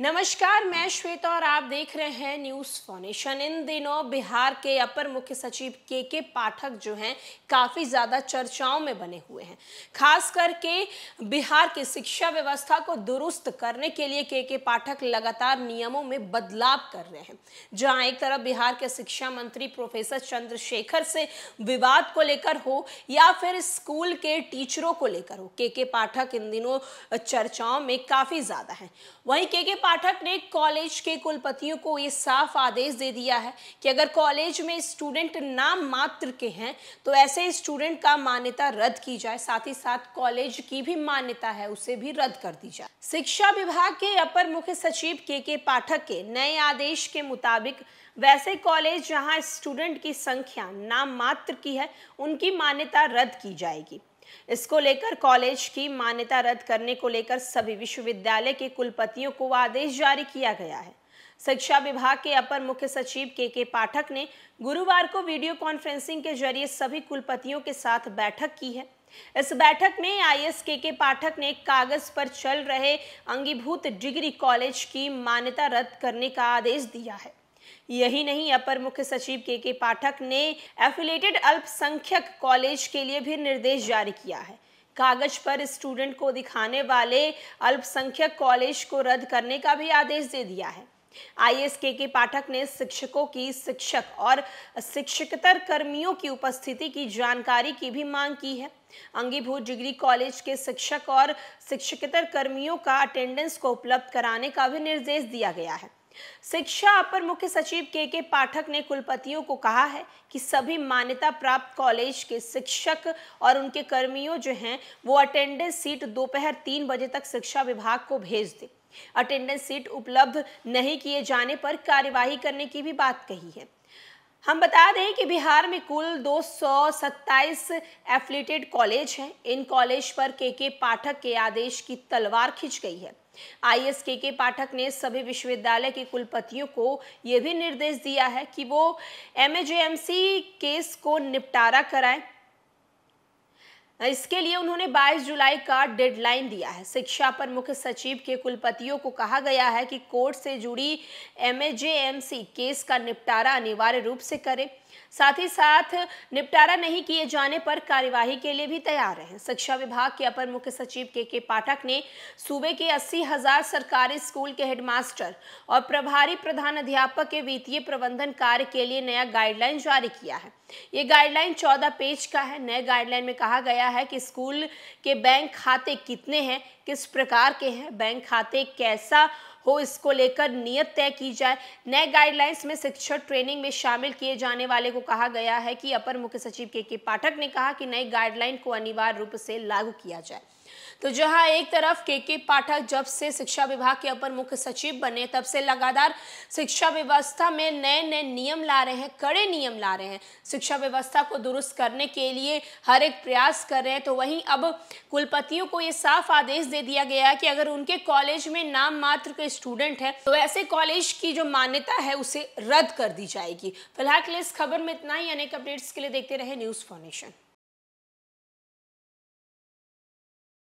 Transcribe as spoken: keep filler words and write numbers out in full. नमस्कार, मैं श्वेता और आप देख रहे हैं न्यूज़ फॉर नेशन। इन दिनों बिहार के अपर मुख्य सचिव के के पाठक जो हैं काफ़ी ज़्यादा चर्चाओं में बने हुए हैं। खास करके बिहार की शिक्षा व्यवस्था को दुरुस्त करने के लिए के के पाठक लगातार नियमों में बदलाव कर रहे हैं। जहां एक तरफ बिहार के शिक्षा मंत्री प्रोफेसर चंद्रशेखर से विवाद को लेकर हो या फिर स्कूल के टीचरों को लेकर हो, के के पाठक इन दिनों चर्चाओं में काफ़ी ज़्यादा हैं। वहीं के के पाठक ने कॉलेज के कुलपतियों को ये साफ आदेश दे दिया है कि अगर कॉलेज में स्टूडेंट नाम मात्र के हैं तो ऐसे स्टूडेंट का मान्यता रद्द की जाए, साथ ही साथ कॉलेज की भी मान्यता है उसे भी रद्द कर दी जाए। शिक्षा विभाग के अपर मुख्य सचिव के के पाठक के नए आदेश के मुताबिक वैसे कॉलेज जहां स्टूडेंट की संख्या नाम मात्र की है उनकी मान्यता रद्द की जाएगी। इसको लेकर कॉलेज की मान्यता रद्द करने को लेकर सभी विश्वविद्यालय के कुलपतियों को आदेश जारी किया गया है। शिक्षा विभाग के अपर मुख्य सचिव के के पाठक ने गुरुवार को वीडियो कॉन्फ्रेंसिंग के जरिए सभी कुलपतियों के साथ बैठक की है। इस बैठक में आई ए एस के के पाठक ने कागज पर चल रहे अंगीभूत डिग्री कॉलेज की मान्यता रद्द करने का आदेश दिया है। यही नहीं, अपर मुख्य सचिव के के पाठक ने एफिलिएटेड अल्पसंख्यक कॉलेज के लिए भी निर्देश जारी किया है। कागज पर स्टूडेंट को दिखाने वाले अल्पसंख्यक कॉलेज को रद्द करने का भी आदेश दे दिया है। आई ए एस के के पाठक ने शिक्षकों की, शिक्षक और शिक्षकतर कर्मियों की उपस्थिति की जानकारी की भी मांग की है। अंगीभूत डिग्री कॉलेज के शिक्षक और शिक्षकतर कर्मियों का अटेंडेंस को उपलब्ध कराने का भी निर्देश दिया गया है। शिक्षा अपर मुख्य सचिव के के पाठक ने कुलपतियों को कहा है कि सभी मान्यता प्राप्त कॉलेज के शिक्षक और उनके कर्मियों जो हैं वो अटेंडेंस सीट दोपहर तीन बजे तक शिक्षा विभाग को भेज दें। अटेंडेंस सीट उपलब्ध नहीं किए जाने पर कार्यवाही करने की भी बात कही है। हम बता दें कि बिहार में कुल दो सौ सत्ताईस एफिलिएटेड कॉलेज हैं। इन कॉलेज पर के के पाठक के आदेश की तलवार खींच गई है। आई ए एस के के पाठक ने सभी विश्वविद्यालय के कुलपतियों को यह भी निर्देश दिया है कि वो M A J M C case को निपटारा कराएं। इसके लिए उन्होंने बाईस जुलाई का डेडलाइन दिया है। शिक्षा पर मुख्य सचिव के कुलपतियों को कहा गया है कि कोर्ट से जुड़ी M A J M C case का निपटारा अनिवार्य रूप से करें, साथ ही साथ निपटारा नहीं किए जाने पर कार्यवाही के लिए भी तैयार हैं। शिक्षा विभाग के अपर मुख्य सचिव के के पाठक ने सूबे के अस्सी हजार सरकारी स्कूल के हेडमास्टर और प्रभारी प्रधानाध्यापक के वित्तीय प्रबंधन कार्य के लिए नया गाइडलाइन जारी किया है। ये गाइडलाइन चौदह पेज का है। नए गाइडलाइन में कहा गया है कि स्कूल के बैंक खाते कितने हैं, किस प्रकार के हैं, बैंक खाते कैसा हो, इसको लेकर नियत तय की जाए। नए गाइडलाइंस में शिक्षक ट्रेनिंग में शामिल किए जाने वाले को कहा गया है कि अपर मुख्य सचिव के के पाठक ने कहा कि नई गाइडलाइन को अनिवार्य रूप से लागू किया जाए। तो जहां एक तरफ के के पाठक जब से शिक्षा विभाग के अपर मुख्य सचिव बने तब से लगातार शिक्षा व्यवस्था में नए नए नियम ला रहे हैं, कड़े नियम ला रहे हैं, शिक्षा व्यवस्था को दुरुस्त करने के लिए हर एक प्रयास कर रहे हैं। तो वहीं अब कुलपतियों को ये साफ आदेश दे दिया गया है कि अगर उनके कॉलेज में नाम मात्र के स्टूडेंट है तो ऐसे कॉलेज की जो मान्यता है उसे रद्द कर दी जाएगी। फिलहाल के लिए इस खबर में इतना ही। अनेक अपडेट्स के लिए देखते रहे न्यूज़ फॉर नेशन।